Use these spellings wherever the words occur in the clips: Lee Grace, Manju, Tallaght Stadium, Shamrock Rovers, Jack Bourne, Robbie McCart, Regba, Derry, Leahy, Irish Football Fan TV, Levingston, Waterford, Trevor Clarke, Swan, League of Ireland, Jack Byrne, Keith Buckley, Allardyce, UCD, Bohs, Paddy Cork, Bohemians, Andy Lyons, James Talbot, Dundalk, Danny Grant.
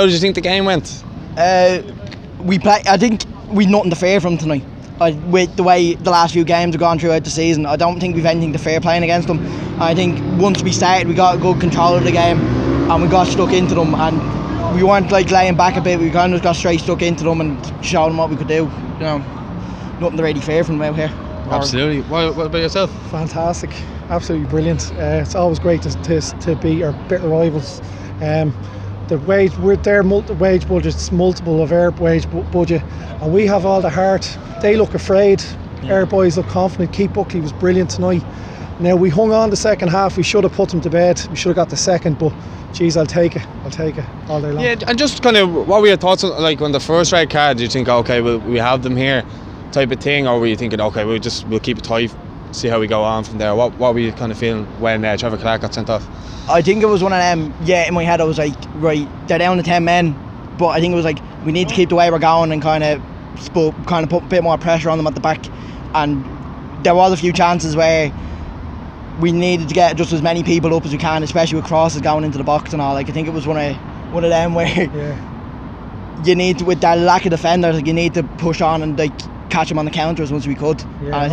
How did you think the game went? I think we've nothing to fear from tonight. With the way the last few games have gone throughout the season, I don't think we've anything to fear playing against them. I think once we started, we got good control of the game and we got stuck into them, and we weren't like laying back a bit. We kind of got straight stuck into them and showed them what we could do. You know, nothing to really fear from them out here. Absolutely. What about yourself? Fantastic, absolutely brilliant. It's always great to beat our bitter rivals. Their wage budget's multiple of our wage budget, and we have all the heart. They look afraid. Yeah. Our boys look confident. Keith Buckley was brilliant tonight. Now, we hung on the second half. We should have put them to bed. We should have got the second, but geez, I'll take it all day long. Yeah, and just kind of what were your thoughts on, like, on the first red card? Do you think, okay, we have them here, type of thing, or were you thinking, okay, we'll keep it tight, see how we go on from there? What were you kind of feeling when Trevor Clarke got sent off? I think it was one of them. Yeah, in my head I was like, right, they're down to 10 men, but I think it was like, we need to keep the way we're going and kind of put a bit more pressure on them at the back. And there was a few chances where we needed to get just as many people up as we can, especially with crosses going into the box and all. Like, I think it was one of them where you need to, with that lack of defenders, like, you need to push on and like catch them on the counter as much as we could. Yeah, and I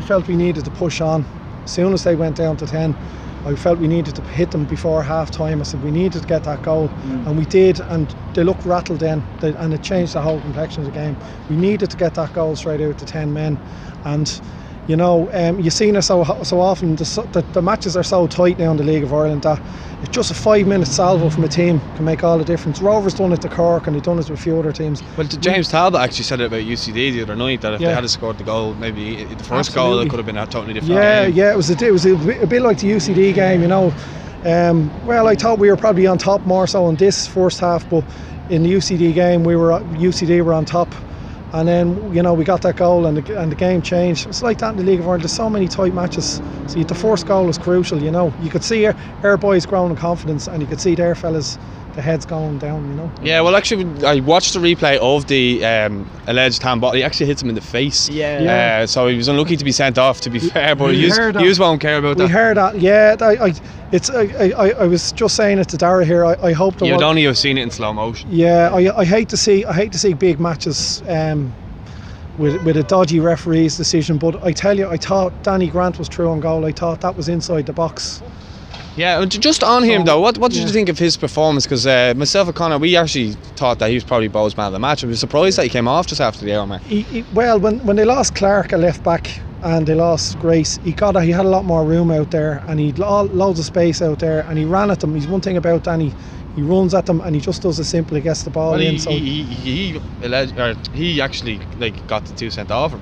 felt we needed to push on. As soon as they went down to 10, I felt we needed to hit them before half time. I said we needed to get that goal, and we did, and they looked rattled then, and it changed the whole complexion of the game. We needed to get that goal straight out to 10 men, and you know, you've seen it so often, the matches are so tight now in the League of Ireland that it's just a 5-minute salvo from a team can make all the difference. Rovers done it to Cork and they've done it to a few other teams. Well, James Talbot actually said it about UCD the other night, that if they had scored the goal, maybe the first goal, it could have been a totally different game. Yeah, it was a bit like the UCD game, you know. Well, I thought we were probably on top more so in this first half, but in the UCD game, UCD were on top. And then, you know, we got that goal and the game changed. It's like that in the League of Ireland. There's so many tight matches. So the first goal is crucial, you know. You could see our boys growing in confidence, and you could see their fellas, the heads going down, you know. Yeah, well, actually, I watched the replay of the alleged handball. He actually hits him in the face. Yeah. So he was unlucky to be sent off, to be fair, but you won't care about that. We heard that, yeah. I was just saying it to Dara here. I hope that you'd only have seen it in slow motion. Yeah, I hate to see big matches with a dodgy referee's decision. But I tell you, I thought Danny Grant was true on goal. I thought that was inside the box. Yeah, just on him though, what did you think of his performance? Because myself and Connor, we actually thought that he was probably Bo's man of the match. I was surprised that he came off just after the hour, man. Well, when they lost Clarke at left back and they lost Grace, he had a lot more room out there, and he had loads of space out there, and he ran at them. He's one thing about Danny, he runs at them and he just does it simply, gets the ball in. So he actually like got the 2 sent off him,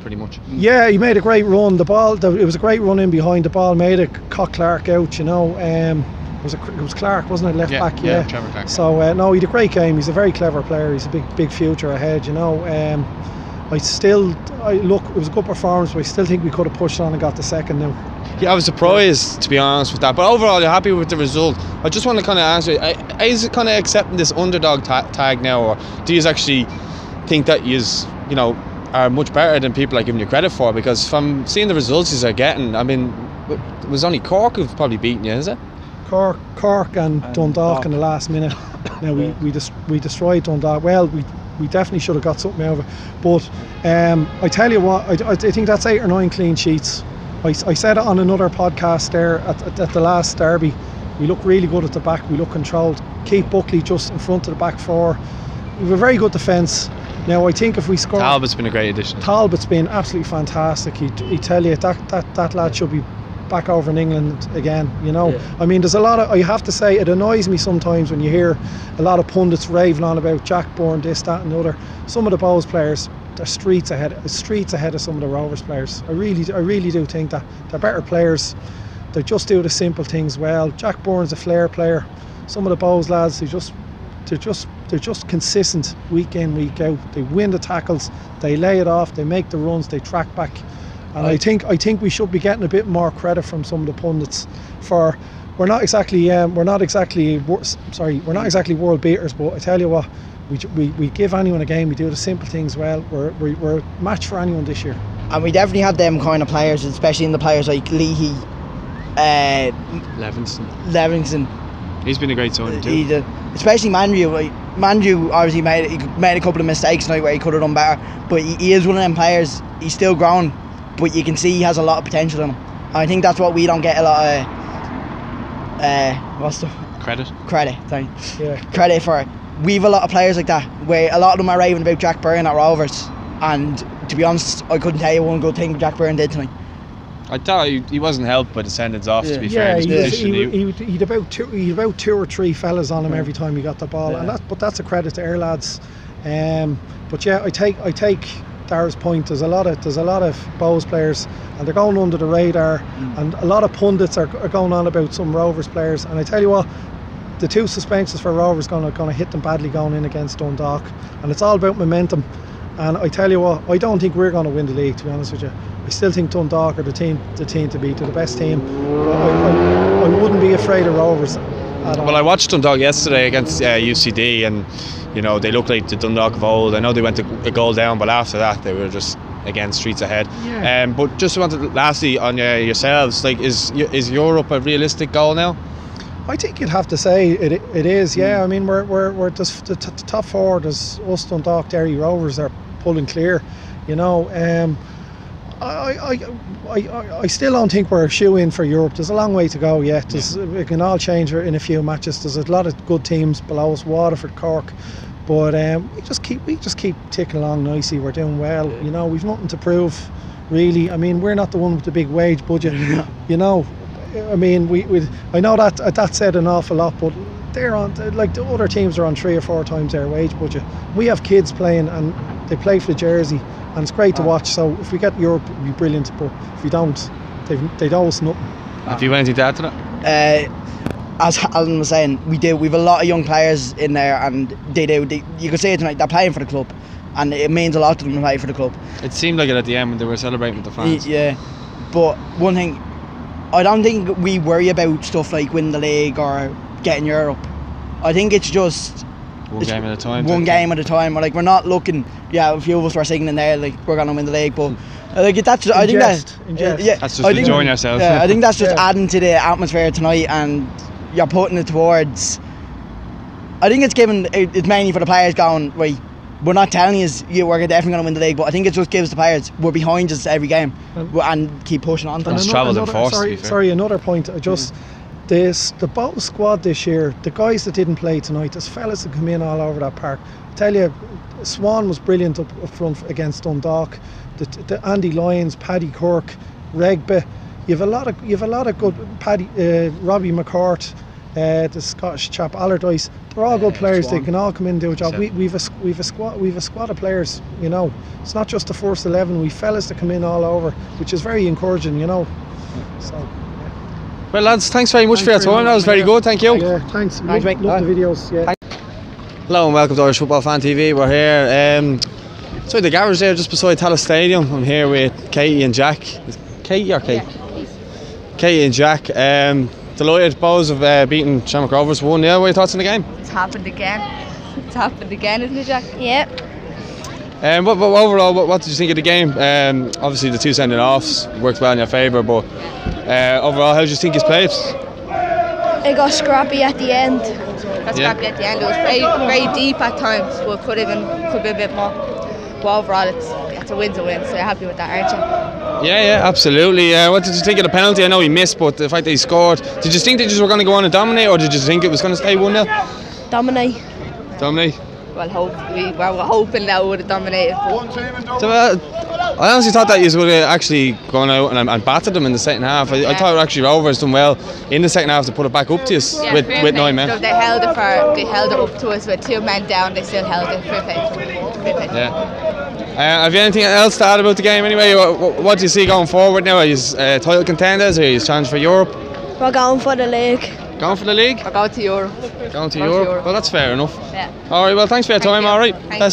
pretty much. Yeah, he made a great run. It was a great run in behind. The ball made it, caught Clarke out, you know. It was Clarke, wasn't it? Left back, yeah. Trevor Clarke. So no, he had a great game. He's a very clever player. He's a big future ahead, you know. It was a good performance, but I still think we could have pushed on and got the second now. Yeah, I was surprised, to be honest, with that. But overall, you're happy with the result. I just want to kind of ask you, is it kind of accepting this underdog tag now, or do you actually think that you know, are much better than people are giving you credit for? Because from seeing the results they're getting, I mean, it was only Cork who've probably beaten you, is it? Cork and Dundalk in the last minute. Now we destroyed Dundalk. Well, we definitely should have got something out of it. But I tell you what, I think that's 8 or 9 clean sheets. I said it on another podcast there at the last derby. We look really good at the back. We look controlled. Keith Buckley just in front of the back four. We have a very good defence. Now I think if we score, Talbot's been a great addition. Talbot's been absolutely fantastic. He tell you that lad should be back over in England again, you know. Yeah. I mean, there's a lot of, I have to say, it annoys me sometimes when you hear a lot of pundits raving on about Jack Bourne, this, that and the other. Some of the Bo's players, they're streets ahead of some of the Rovers players. I really do think that they're better players. They just do the simple things well. Jack Bourne's a flair player. Some of the Bo's lads who they're just consistent week in, week out. They win the tackles, they lay it off, they make the runs, they track back. And I think we should be getting a bit more credit from some of the pundits for we're not exactly world beaters, but I tell you what, we give anyone a game, we do the simple things well. We're a match for anyone this year. And we definitely had them kind of players, especially in the players like Leahy, Levingston. He's been a great signing too. especially Manju. Like, Manju obviously made a couple of mistakes now where he could have done better, but he is one of them players. He's still growing, but you can see he has a lot of potential in him. And I think that's what we don't get a lot of. What's the credit? Credit, sorry. Yeah. Credit for it. We have a lot of players like that, where a lot of them are raving about Jack Byrne at Rovers, and to be honest, I couldn't tell you one good thing Jack Byrne did tonight. I thought he wasn't helped by the sendings off, to be fair. He'd about two or three fellas on him every time he got the ball, and that's a credit to our lads. But yeah, I take Dara's point. There's a lot of Bohs players, and they're going under the radar, and a lot of pundits are going on about some Rovers players. And I tell you what, the two suspensions for Rovers going to hit them badly going in against Dundalk, and it's all about momentum. And I tell you what, I don't think we're going to win the league, to be honest with you. I still think Dundalk are the team to beat. They're the best team. I wouldn't be afraid of Rovers. Well, I watched Dundalk yesterday against UCD, and you know, they looked like the Dundalk of old. I know they went a goal down, but after that they were just again streets ahead. Yeah. But just wanted lastly on yourselves, like, is Europe a realistic goal now? I think you'd have to say it is. Yeah, I mean we're just the top four. There's us, Dundalk, Derry, Rovers are pulling clear. You know, I still don't think we're a shoe-in for Europe. There's a long way to go yet. It can all change in a few matches. There's a lot of good teams below us, Waterford, Cork, but we just keep ticking along nicely. We're doing well. You know, we've nothing to prove, really. I mean, we're not the one with the big wage budget. You know, I mean, I know that said an awful lot, but they're on, like, the other teams are on 3 or 4 times their wage budget. We have kids playing, and they play for the jersey, and it's great to watch. So if we get Europe, it'd be brilliant, but if we don't, they'd owe us nothing. Have you anything to add to that? As Alan was saying, we've a lot of young players in there, and you could see it tonight, they're playing for the club, and it means a lot to them to play for the club. It seemed like it at the end when they were celebrating with the fans. Yeah, but one thing, I don't think we worry about stuff like winning the league or getting Europe. I think it's just one game at a time. Like, we're not looking. Yeah, a few of us were singing in there like we're gonna win the league, but like that's just, enjoying ourselves. Yeah, I think that's just adding to the atmosphere tonight, and you're putting it towards. I think it's mainly for the players going, right, we're not telling you we're definitely going to win the league, but I think it just gives the players, we're behind us every game, and keep pushing on. It's travelled and forced. Sorry, another point. The Bohs squad this year, the guys that didn't play tonight, there's fellas that come in all over that park. I tell you, Swan was brilliant up front against Dundalk. The Andy Lyons, Paddy Cork, Regba. You've a lot of good. Robbie McCart, the Scottish chap Allardyce. They're all good players. Swan. They can all come in and do a job. We've a squad of players. You know, it's not just the first 11. We've fellas that come in all over, which is very encouraging. You know, so. Well, lads, thanks very much for your time. That was very good, thank you. Yeah, thanks. Mate. Love the videos. Yeah. Hello and welcome to Irish Football Fan TV. We're here inside the garage there, just beside Tallaght Stadium. I'm here with Katie and Jack. Is Katie or Kate? Yeah, Katie and Jack. Delighted Bohs have beaten Shamrock Rovers 1-0. What are your thoughts on the game? It's happened again. It's happened again, isn't it, Jack? Yep. Overall, what did you think of the game? Obviously, the two sending offs worked well in your favour, but overall, how did you think he's played? It got scrappy at the end. It was very deep at times, but could be a bit more. But overall, it's a win's a win, so you're happy with that, aren't you? Yeah, absolutely. What did you think of the penalty? I know he missed, but the fact that he scored. Did you think they just were going to go on and dominate, or did you think it was going to stay 1-0? Dominate. Well, we're hoping that we would have dominated. So, I honestly thought that you would have actually gone out and battered them in the second half. I thought actually Rovers done well in the second half to put it back up to us with 9 men. So they held it up to us with 2 men down. They still held it. Fair play. Have you anything else to add about the game anyway? What do you see going forward now? Are you title contenders? Or are you challenged for Europe? We're going for the league. Going for the league? Or go to Europe. Going to Europe. Well, that's fair enough. Yeah. All right, well, thanks for your time, all right.